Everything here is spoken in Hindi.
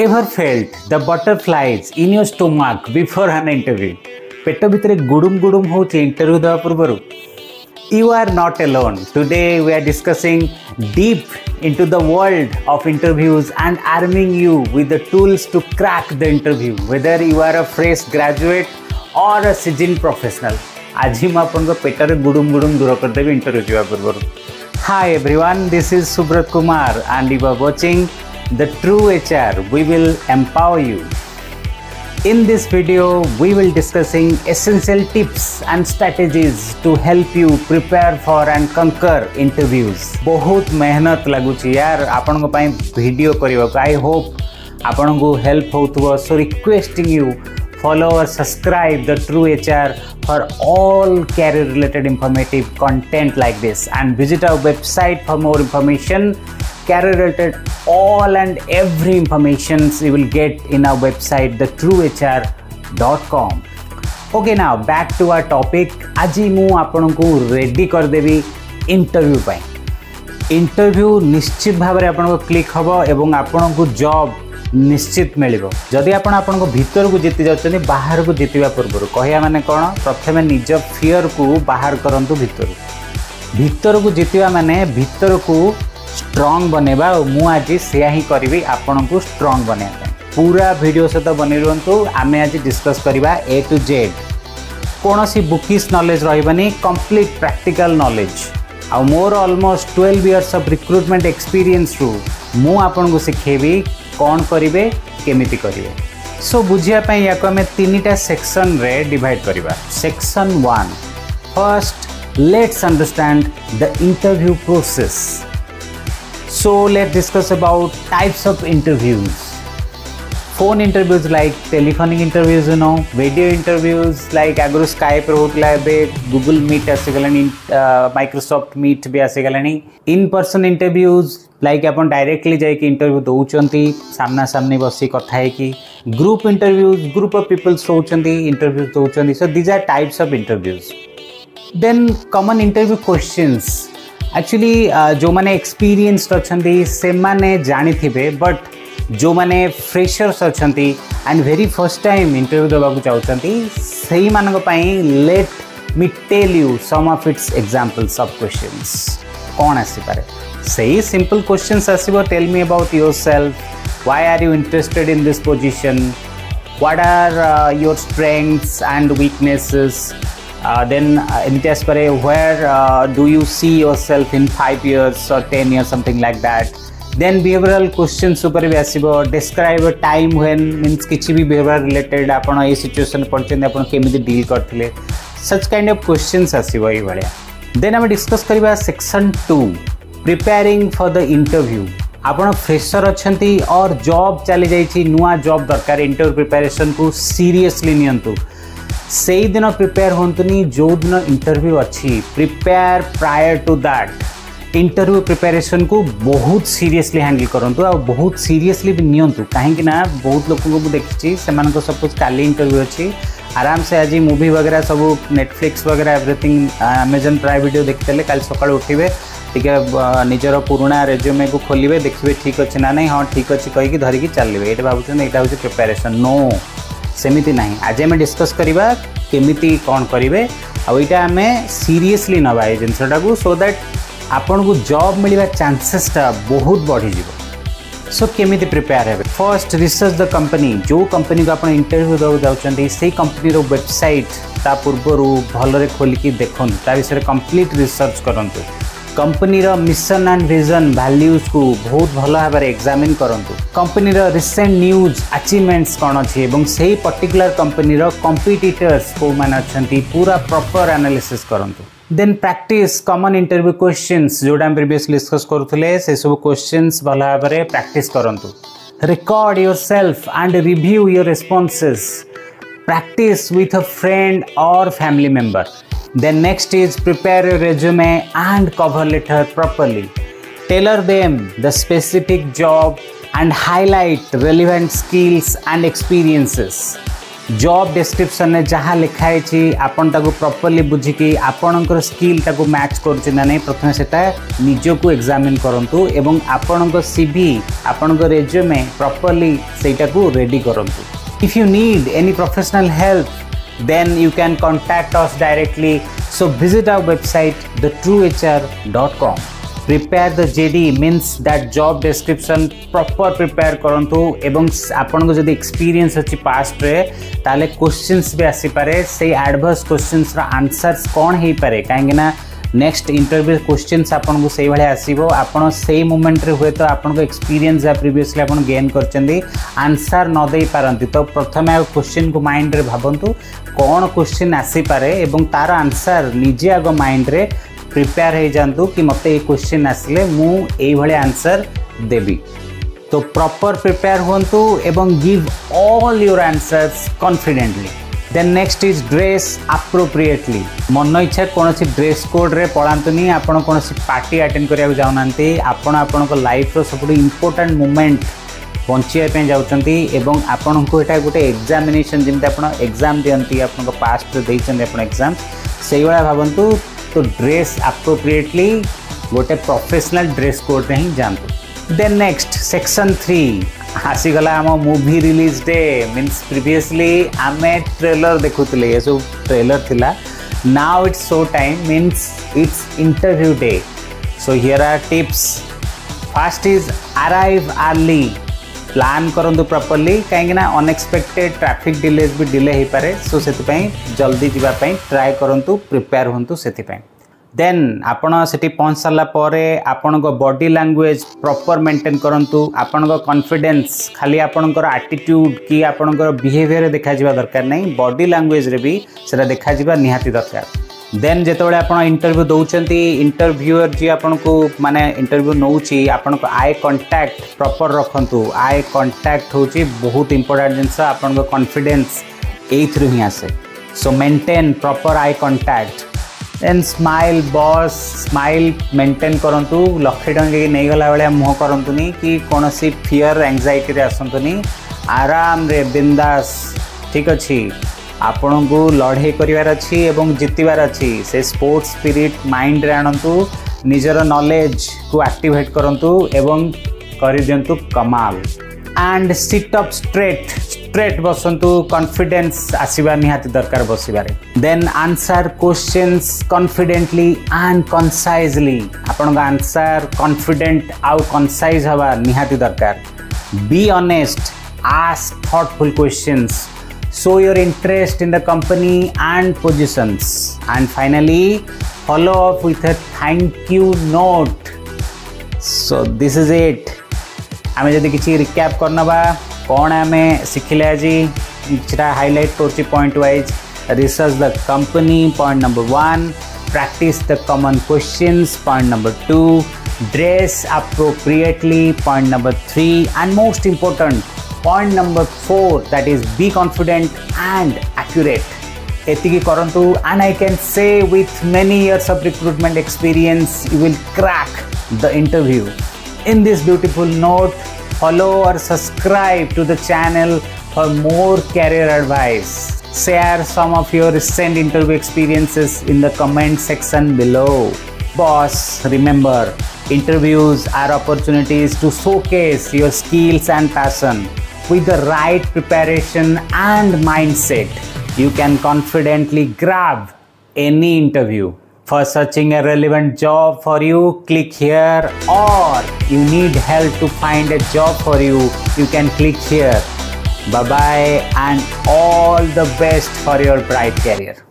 ever felt the butterflies in your stomach before an interview? Peto bhitre gudum gudum hoche interview da purbaru. You are not alone. Today we are discussing deep into the world of interviews and arming you with the tools to crack the interview, whether you are a fresh graduate or a seasoned professional. Hi everyone, this is Subrat Kumar and you are watching The True HR. We will empower you. In this video, we will discussing essential tips and strategies to help you prepare for and conquer interviews. बहुत मेहनत लागू ची यार आपन को पाइन वीडियो करियो I hope आपन को help हो तो so requesting you follow or subscribe The True HR for all career related informative content like this and visit our website for more information. Career related all and every information you will get in our website thetruehr.com. Okay, now back to our topic. Aji mu apanku ready kar devi interview pai. Interview nischit bhabare apanku click hobo ebong apanku job निश्चित मिलिबो जदि आपण आपण को भीतर को जिति जाछनि बाहर को जितिबा पूर्व कहया माने कोन प्रथमे निज फियर को बाहर करंतु भीतर को जितिबा माने भीतर को स्ट्रांग बनेबा मु आज सेया ही करबी आपण को स्ट्रांग बने पूरा वीडियो सता बनि रहंतु आमे आज डिस्कस करिबा ए टू जेड कोनोसी बुकिस नॉलेज रहिबानी कंप्लीट प्रैक्टिकल नॉलेज आ मोर almost 12 years of recruitment experience रु मु आपण को सिखेबी कौन करिवे केमिति करिवे सो बुझिया पय याको में तीनटा सेक्शन रे डिवाइड करिवा section 1 first let's understand the interview process so let's discuss about types of interviews phone interviews like telephonic interviews you know video interviews like अगर स्काइप रोटला बे गूगल मीट आसेगलनी माइक्रोसॉफ्ट मीट बे आसेगलनी इन पर्सन इंटरव्यूज लाइक अपन डायरेक्टली जाके इंटरव्यू दउचंती सामना सामने बसी कथा है कि group interviews group of peoples होचंती इंटरव्यू दउचंती so these are types of interviews then common interview questions actually जो माने एक्सपीरियंस्ड अछंती से माने जानि थिबे बट जो माने फ्रेशर्स अछंती and very first time interview दबाकु चाहउचंती सेही मानक पई let me tell you some of its examples of questions कौन आसी पारे Say simple questions asibho tell me about yourself why are you interested in this position what are your strengths and weaknesses then where do you see yourself in 5 years or 10 years something like that then behavioral questions super asibho describe a time when means kichi bhi behavior related apana ei situation padchen apana kemidi deal karthile such kind of questions asibho ei bhaliya then am discuss kariba section 2 Preparing for the interview. आपण फ्रेशर अछंती और जॉब चली जाईची नुवा जॉब दरकार इंटरव्यू प्रिपरेशन को सीरियसली नियंतु सेही दिन प्रिपेयर होंतुनी जो दिन इंटरव्यू अछि prepare prior to that interview preparation को बहुत सीरियसली हैंडल करंतु आ बहुत सीरियसली भी नियंतु काहे कि ना बहुत लोकन को देखिची समान को सब कुछ काली इंटरव्यू अछि आराम से आज मूवी वगैरह सब नेटफ्लिक्स वगैरह एवरीथिंग अमेजन प्राइम वीडियो देखतेले काल सकाळ उठिबे निजर पुराणा रेज्यूमे को खोलिबे देखिबे ठीक अछि ना नहीं हां ठीक अछि कहि कि धरि कि चलबे एटा बाबुछन एटा होय प्रिपरेशन नो सेमिति नहीं आज हम डिस्कस करिबा केमिति कोन करिवे आ एटा हमें सीरियसली नबाय जिनसटा को सो दैट आपन को जॉब मिलिबा चांसेस ता बहुत बढ़ि जिवो सो केमिति प्रिपेयर हेबे फर्स्ट रिसर्च द कंपनी जो कंपनी को आपन इंटरव्यू दउ जाउछन सेही कंपनी रो वेबसाइट ता पूर्वरु भलरे खोलि कि देखन ता विषय कंप्लीट रिसर्च करंतु कंपनी रा मिशन एंड विजन वैल्यूज को बहुत भला हबार एग्जामिन करंतु कंपनी रा रिसेंट न्यूज अचीवमेंट्स कोन अछि एवं सेही पर्टिकुलर कंपनी रा कॉम्पिटिटर्स को मान अछंती पूरा प्रॉपर एनालिसिस करंतु then practice common interview questions जोडा प्रीवियसली डिस्कस करथुले से सब क्वेश्चंस भला हबारे प्रैक्टिस करंतु record yourself and review your responses practice with a friend और family member Then next is prepare your resume and cover letter properly. Tailor them the specific job and highlight relevant skills and experiences. Job description में जहाँ लिखाई प्रॉपर्ली बुझिकी आपणकर स्किल ताकू मैच कर नहीं प्रथम से निजक एग्जामिन करूँ एवं आपण सीवी आपण रेज्यूमे प्रॉपर्ली सेटा को रेडी करूँ। If you need any professional help then you can contact us directly. So visit our website thetruehr.com। Prepare the JD means that job description proper prepare करूँ एवं आपन को जब एक्सपीरियंस अच्छी पास्ट रे ताले क्वेश्चंस भी आसीपे से एडवर्स क्वेश्चंस आंसर्स कौन हो पारे कहीं नेक्स्ट इंटरव्यू क्वेश्चंस आपन को सही भाई आसो आपड़ से मोमेंट रे हुए तो आपन को एक्सपीरियंस या प्रीवियसली आपन गेन कर आंसर न दे पारती तो प्रथम आ क्वेश्चन को माइंड रे भावतु कौन क्वेश्चन आसीपे और तार आंसर निजे आग माइंड रे प्रिपेयर हो जातु कि मत ये क्वेश्चन आसले मु आंसर देवी। तो प्रॉपर प्रिपेयर होंतु एवं give all your answers confidently. Then next is dress appropriately. मन इच्छा कौन ड्रेस कोड रे पढ़ातुनी आपड़ कौन पार्टी अटेंड करा जाऊना आपण आपण लाइफ रो सबुठ इम्पोर्टेंट मोमेंट बचाई जाती आपण को यहाँ गोटे एग्जामिनेशन जमी आप एग्जाम दिखती आप पास्ट देखते एग्जाम से भावतु। तो ड्रेस अप्रोप्रिएटली गोटे प्रोफेशनल ड्रेस कोड में ही जानतु। देन नेक्स्ट सेक्शन 3 आसीगला आम movie release day means previously आम ट्रेलर देखुले ये सब ट्रेलर थिला now it's show time means it's interview day. So here are tips. First is arrive early. Plan करूँ प्रॉपर्ली कहीं अनएक्सपेक्टेड ट्रैफिक डिलेज भी डिले हो पारे सो से जल्दी जावाई ट्राए करूँ प्रिपेयर हूँ से। देन आपण से पहुँच सारापर आपण बॉडी लैंग्वेज प्रॉपर मेंटेन करूँ आपण कॉन्फिडेंस खाली आपणकर एटीट्यूड कि आपणकर बिहेवियर देखा दरकार नहीं बॉडी लैंग्वेज रे भी से देखा निहाती दरकार। देन जितेबाला आप इंटरव्यू दौरान इंटरव्यूअर जी आपको माने इंटरव्यू नौची आपन को आई कांटेक्ट प्रॉपर रखंतु। आई कांटेक्ट हूँ बहुत इंपोर्टेंट जिनस आपन को कॉन्फिडेंस एथरू ही आसे so maintain proper eye contact. Then smile boss smile maintain करूँ लक्षे टंकी नहीं गला बेले मुह करतुनि कि कौन फियर एंजाइटी आसतुनि आराम रे बिंदास ठीक अच्छी आपण को लड़े करार अच्छी एवं जितबार अच्छी से स्पोर्ट्स स्पिरिट माइंड रे आणतु निजर नॉलेज को एक्टिवेट करंतु एवं कर दिंतु कमाल। And sit up straight straight बसंतु कॉन्फिडेंस आसीबा निहाती दरकार बसिबारे। Then answer questions confidently and concisely. आपण का आंसर कॉन्फिडेंट आउ कॉन्साइज हवा निहाती दरकार। Be honest ask thoughtful questions show your interest in the company and positions, and finally follow up with a thank you note. So this is it. आमे जदि किछि रिकैप करना बा कौन आमे सिखिले जी किछटा हाइलाइट करछि point wise. Research the company point number 1, practice the common questions point number 2, dress appropriately point number 3, and most important point number 4 that is be confident and accurate. एतिकी करंतु and I can say with many years of recruitment experience you will crack the interview. In this beautiful note follow और subscribe to the channel for more career advice. Share some of your recent interview experiences in the comment section below. Boss, remember, interviews are opportunities to showcase your skills and passion. With the right preparation and mindset, you can confidently grab any interview. For searching a relevant job for you, click here. Or you need help to find a job for you, you can click here. Bye-bye and all the best for your bright career.